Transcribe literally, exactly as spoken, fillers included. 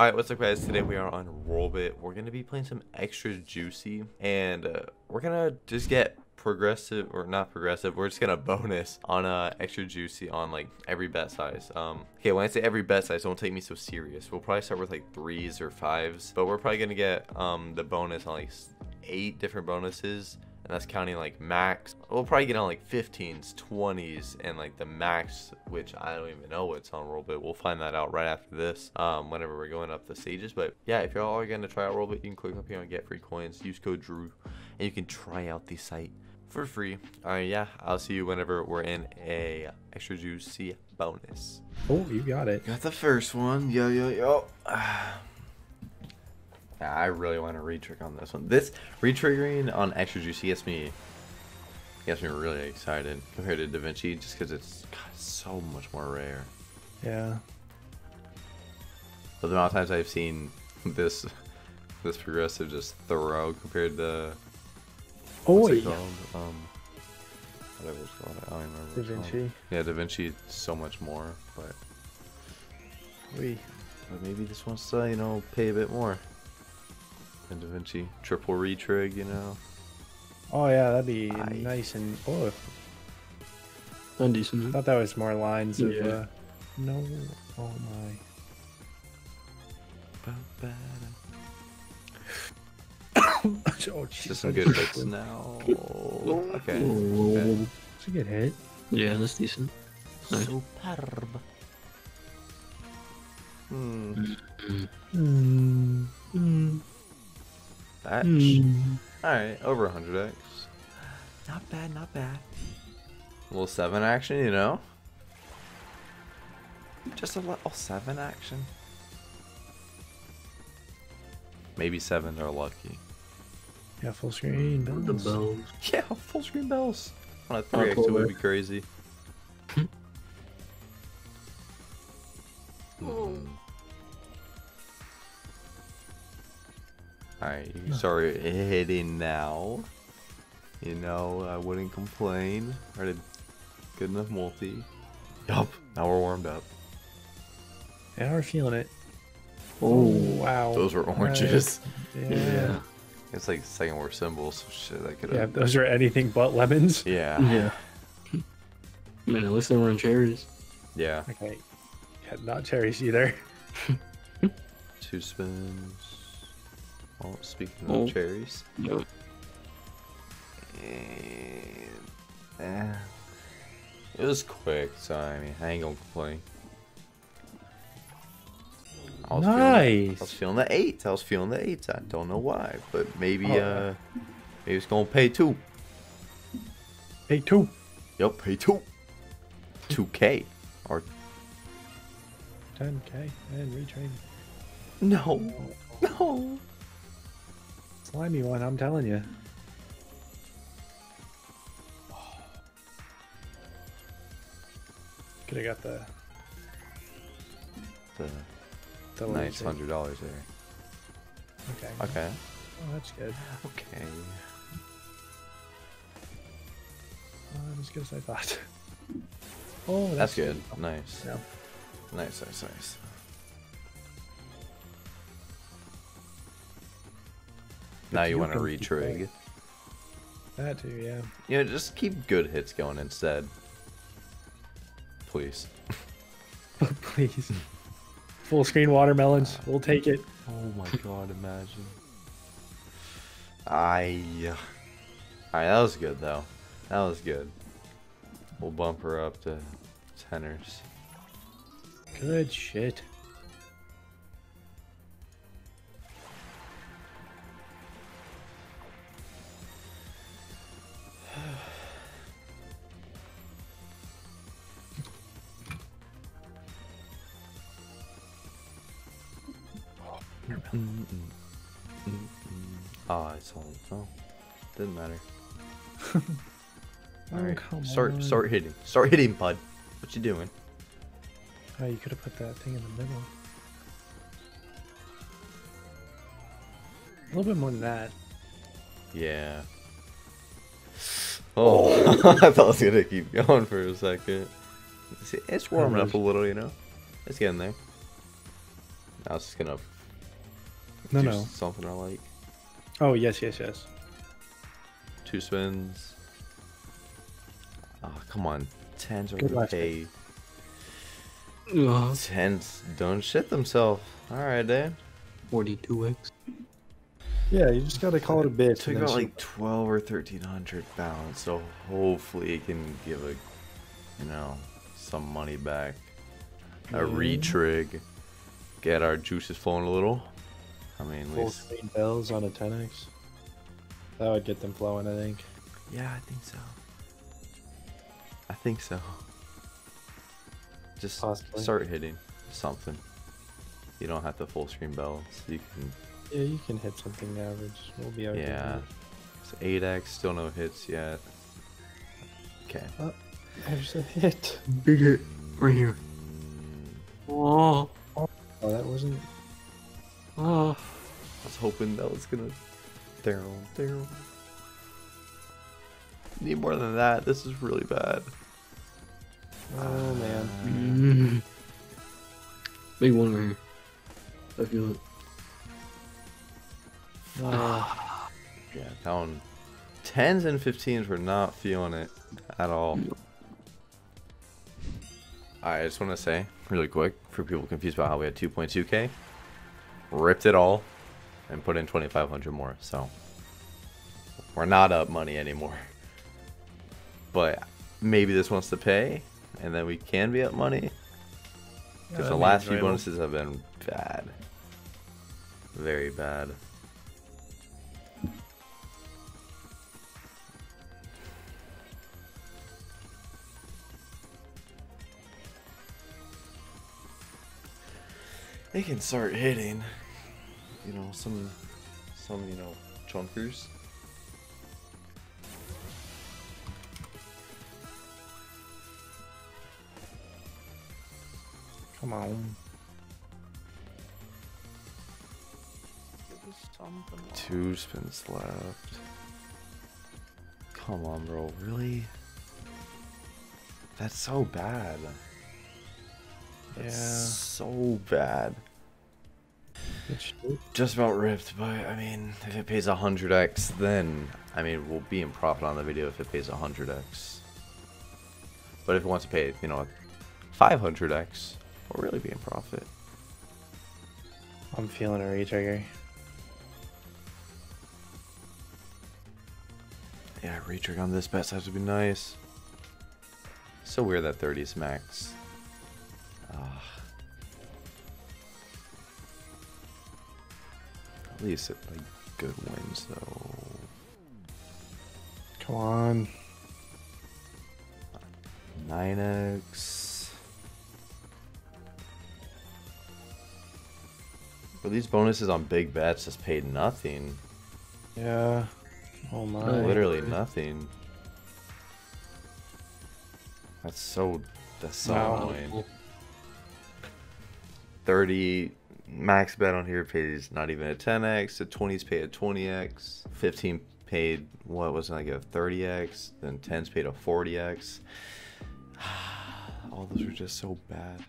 Alright, what's up guys, today we are on Rollbit. We're going to be playing some Extra Juicy, and uh, we're going to just get progressive, or not progressive, we're just going to bonus on uh, Extra Juicy on like every bet size. Um, okay, when I say every bet size, don't take me so serious. We'll probably start with like threes or fives, but we're probably going to get um, the bonus on like eight different bonuses, and that's counting like max. We'll probably get on like fifteens, twenties, and like the max, which I don't even know what's on Rollbit. We'll find that out right after this, um, whenever we're going up the stages. But yeah, if y'all are going to try out Rollbit, you can click up here and get free coins. Use code Drew, and you can try out the site for free. All right, yeah, I'll see you whenever we're in a Extra Juicy bonus. Oh, you got it. Got the first one. Yo, yo, yo. Yeah, I really want to re-trigger on this one. This re-triggering on Extra Juicy gets me gets me really excited compared to DaVinci, just because it's, God, it's so much more rare. Yeah. But the amount of times I've seen this this progressive just throw compared to oh yeah, um, whatever it's called, I don't remember. DaVinci. Yeah, DaVinci so much more, but we but maybe this one's uh, you know, pay a bit more. And DaVinci triple retrig, you know. Oh yeah, that'd be I... nice and oh, undecent. I thought that was more lines yeah. of uh, no. Oh my. Oh jeez. Just some good hits now. Okay. Okay. That's a good hit. Yeah, that's decent. Nice. Superb. Hmm. Hmm. Hmm. Mm. Alright, over one hundred X. Not bad, not bad. A little seven action, you know? Just a little seven action. Maybe sevens are lucky. Yeah, full screen bells. The bells. Yeah, full screen bells. On a three X, it would be crazy. Alright, you start hitting now. You know, I wouldn't complain. Alright, good enough multi. Yup, now we're warmed up. Yeah, we're feeling it. Oh, wow. Those were oranges. Right. Yeah. Yeah. It's like second worst symbols. Shit, that could have. Yeah, those are anything but lemons. Yeah. Yeah. I mean, at least they were in cherries. Yeah. Okay. Yeah, not cherries either. Two spins. Oh, speaking of oh. cherries. Yep. And, eh, it was quick, so I mean, I ain't gonna complain. I was nice. Feeling, I was feeling the eights. I was feeling the eights. I don't know why, but maybe oh. uh, maybe it's gonna pay two. Pay two. Yep, pay two. Two K or ten K and retrain. No, no. Slimy one, I'm telling you. Could have got the the, the nice hundred dollars there. Okay. Okay. Oh, that's good. Okay. Not as good as I thought. Oh, that's, that's good. good. Nice. Yeah. Nice, nice, nice. Now you, you want to retrig. That too, yeah. Yeah, just keep good hits going instead. Please. Please. Full screen watermelons. Uh, we'll take it. Oh my god, imagine. I. Alright, that was good though. That was good. We'll bump her up to tenors. Good shit. Mm-mm. Mm-mm. Oh, it's only oh, didn't matter. All right, oh, start on. start hitting, start hitting, bud. What you doing? Oh, you could have put that thing in the middle. A little bit more than that. Yeah. Oh, I thought I was gonna keep going for a second. It's warming up a little, you know. It's getting there. I was just gonna no, do no. something I like. Oh, yes, yes, yes. Two spins. Oh, come on. Tens are gonna pay. Uh, Tens don't shit themselves. Alright, dude. forty-two X. Yeah, you just gotta call it a bit. It took about like twelve or thirteen hundred pounds, so hopefully it can give a, you know, some money back. A mm. retrig. Get our juices flowing a little. I mean, at least fourteen bells on a ten X. That would get them flowing, I think. Yeah, I think so. I think so. Just Possibly. start hitting something. You don't have to full screen bells. You can. Yeah, you can hit something average. We'll be okay. Yeah. It's eight X, still no hits yet. Okay. Oh, there's a hit. Big hit. Right here. Oh. Oh, that wasn't. Oh. I was hoping that was gonna. Daryl. Daryl. Need more than that. This is really bad. Oh, man. Mm-hmm. Big one right here. I feel it. Ah. Yeah, that one. Tens and fifteens were not feeling it at all. I just want to say, really quick, for people confused about how we had two point two K, ripped it all, and put in twenty-five hundred more. So, we're not up money anymore. But maybe this wants to pay, and then we can be up money. Because yeah, the last few bonuses have been bad. Very bad. They can start hitting, you know, some, some, you know, chunkers. Come on. Two spins left. Come on, bro. Really? That's so bad. That's yeah. so bad. Just about ripped, but I mean, if it pays one hundred X, then I mean, we'll be in profit on the video if it pays one hundred X. But if it wants to pay, you know, five hundred X, we'll really be in profit. I'm feeling a retrigger. Yeah, retrigger on this bet size would be nice. So weird that thirties max. Ah. At least it like good wins though. Come on. nine X. But these bonuses on big bets just paid nothing. Yeah. Oh my. Literally nothing. That's so that's so wow. annoying. thirty max bet on here pays not even a ten X. The twenties paid a twenty X. fifteen paid what was it, like a thirty X. Then tens paid a forty X. All those are just so bad.